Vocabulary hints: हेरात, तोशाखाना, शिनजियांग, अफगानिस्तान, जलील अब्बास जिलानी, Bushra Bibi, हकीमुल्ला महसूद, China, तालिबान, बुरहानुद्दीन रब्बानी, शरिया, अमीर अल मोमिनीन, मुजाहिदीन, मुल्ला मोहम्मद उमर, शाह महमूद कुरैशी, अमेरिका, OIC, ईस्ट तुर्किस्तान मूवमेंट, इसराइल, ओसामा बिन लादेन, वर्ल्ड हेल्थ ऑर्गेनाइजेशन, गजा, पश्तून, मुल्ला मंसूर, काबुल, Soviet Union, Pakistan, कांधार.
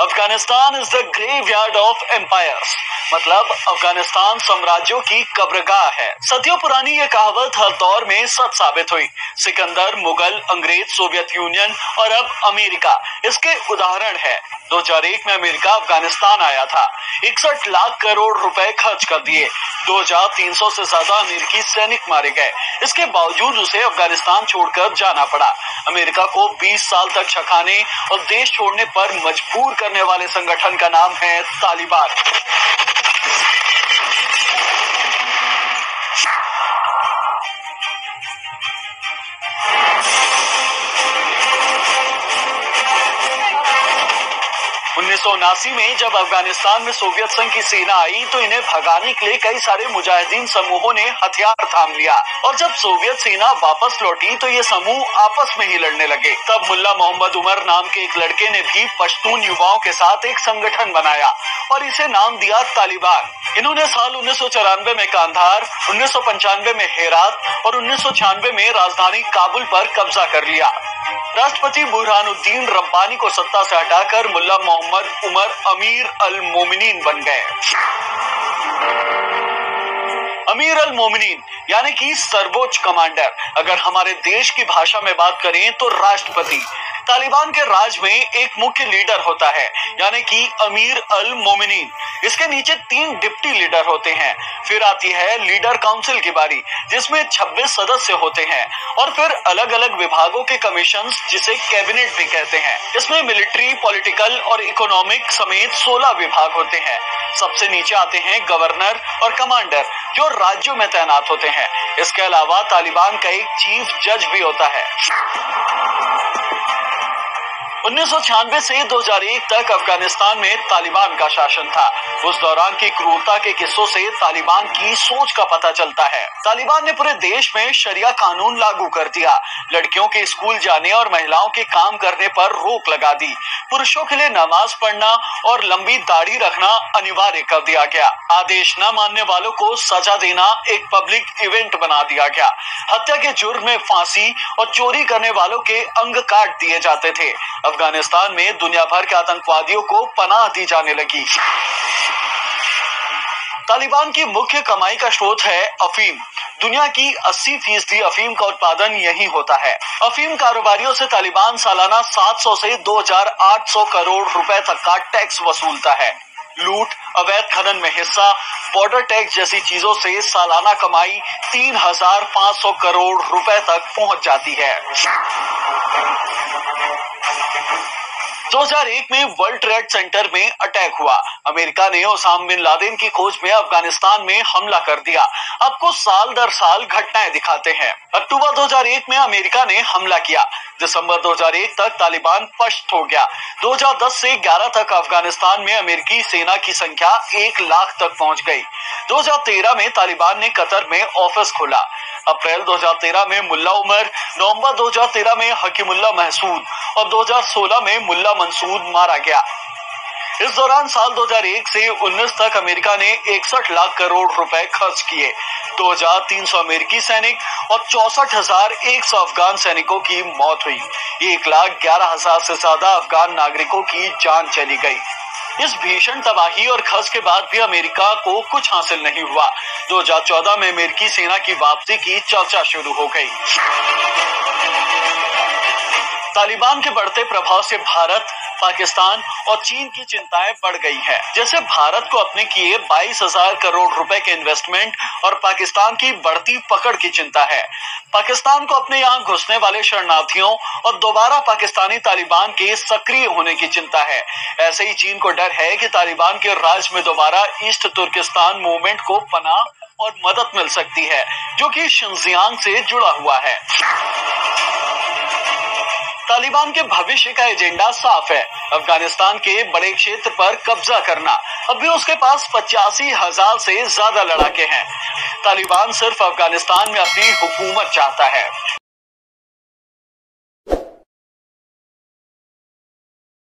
अफगानिस्तान is the graveyard of empires, मतलब अफगानिस्तान साम्राज्यों की कब्रगाह है। सदियों पुरानी ये कहावत हर दौर में सच साबित हुई। सिकंदर, मुगल, अंग्रेज, सोवियत यूनियन और अब अमेरिका इसके उदाहरण है। 2001 में अमेरिका अफगानिस्तान आया था, 61 लाख करोड़ रुपए खर्च कर दिए, 2300 से ज्यादा अमेरिकी सैनिक मारे गए। इसके बावजूद उसे अफगानिस्तान छोड़कर जाना पड़ा। अमेरिका को 20 साल तक छकाने और देश छोड़ने पर मजबूर करने वाले संगठन का नाम है तालिबान। उन्नीस में जब अफगानिस्तान में सोवियत संघ की सेना आई तो इन्हें भगाने के लिए कई सारे मुजाहिदीन समूहों ने हथियार थाम लिया, और जब सोवियत सेना वापस लौटी तो ये समूह आपस में ही लड़ने लगे। तब मुल्ला मोहम्मद उमर नाम के एक लड़के ने भी पश्तून युवाओं के साथ एक संगठन बनाया और इसे नाम दिया तालिबान। इन्होंने साल 1994 में कांधार, 1995 में हेरात और 1996 में राजधानी काबुल पर कब्जा कर लिया। राष्ट्रपति बुरहानुद्दीन रब्बानी को सत्ता से हटाकर मुल्ला मोहम्मद उमर अमीर अल मोमिनीन बन गए। अमीर अल मोमिनीन यानी कि सर्वोच्च कमांडर, अगर हमारे देश की भाषा में बात करें तो राष्ट्रपति। तालिबान के राज में एक मुख्य लीडर होता है यानी कि अमीर अल मोमिनीन। इसके नीचे 3 डिप्टी लीडर होते हैं, फिर आती है लीडर काउंसिल की बारी जिसमें 26 सदस्य होते हैं, और फिर अलग अलग विभागों के कमीशन जिसे कैबिनेट भी कहते हैं। इसमें मिलिट्री, पॉलिटिकल और इकोनॉमिक समेत 16 विभाग होते हैं। सबसे नीचे आते हैं गवर्नर और कमांडर जो राज्यों में तैनात होते हैं। इसके अलावा तालिबान का एक चीफ जज भी होता है। 1996 से 2001 तक अफगानिस्तान में तालिबान का शासन था। उस दौरान की क्रूरता के किस्सों से तालिबान की सोच का पता चलता है। तालिबान ने पूरे देश में शरिया कानून लागू कर दिया, लड़कियों के स्कूल जाने और महिलाओं के काम करने पर रोक लगा दी, पुरुषों के लिए नमाज पढ़ना और लंबी दाढ़ी रखना अनिवार्य कर दिया गया, आदेश न मानने वालों को सजा देना एक पब्लिक इवेंट बना दिया गया, हत्या के जुर्म में फांसी और चोरी करने वालों के अंग काट दिए जाते थे। अफगानिस्तान में दुनिया भर के आतंकवादियों को पनाह दी जाने लगी। तालिबान की मुख्य कमाई का स्रोत है अफीम। दुनिया की 80% अफीम का उत्पादन यही होता है। अफीम कारोबारियों से तालिबान सालाना 700 से 2800 करोड़ रुपए तक का टैक्स वसूलता है। लूट, अवैध खनन में हिस्सा, बॉर्डर टैक्स जैसी चीजों से सालाना कमाई 3500 करोड़ रुपए तक पहुंच जाती है। 2001 में वर्ल्ड ट्रेड सेंटर में अटैक हुआ। अमेरिका ने ओसामा बिन लादेन की खोज में अफगानिस्तान में हमला कर दिया। आपको साल दर साल घटनाएं दिखाते हैं। अक्टूबर 2001 में अमेरिका ने हमला किया। दिसंबर 2001 तक तालिबान पस्त हो गया। 2010 से 11 तक अफगानिस्तान में अमेरिकी सेना की संख्या 1 लाख तक पहुंच गई। 2013 में तालिबान ने कतर में ऑफिस खोला। अप्रैल 2013 में मुल्ला उमर, नवंबर 2013 में हकीमुल्ला महसूद और 2016 में मुल्ला मंसूर मारा गया। इस दौरान साल 2001 से 19 तक अमेरिका ने 61 लाख करोड़ रुपए खर्च किए। 2300 अमेरिकी सैनिक और 64,100 अफगान सैनिकों की मौत हुई। 1,11,000 से ज्यादा अफगान नागरिकों की जान चली गई। इस भीषण तबाही और खर्च के बाद भी अमेरिका को कुछ हासिल नहीं हुआ। 2014 में अमेरिकी सेना की वापसी की चर्चा शुरू हो गई। तालिबान के बढ़ते प्रभाव से भारत, पाकिस्तान और चीन की चिंताएं बढ़ गई है। जैसे भारत को अपने किए 22,000 करोड़ रुपए के इन्वेस्टमेंट और पाकिस्तान की बढ़ती पकड़ की चिंता है। पाकिस्तान को अपने यहाँ घुसने वाले शरणार्थियों और दोबारा पाकिस्तानी तालिबान के सक्रिय होने की चिंता है। ऐसे ही चीन को डर है कि तालिबान के राज में दोबारा ईस्ट तुर्किस्तान मूवमेंट को पनाह और मदद मिल सकती है जो कि शिनजियांग से जुड़ा हुआ है। तालिबान के भविष्य का एजेंडा साफ है, अफगानिस्तान के बड़े क्षेत्र पर कब्जा करना। अभी उसके पास 85,000 से ज्यादा लड़ाके हैं। तालिबान सिर्फ अफगानिस्तान में अपनी हुकूमत चाहता है।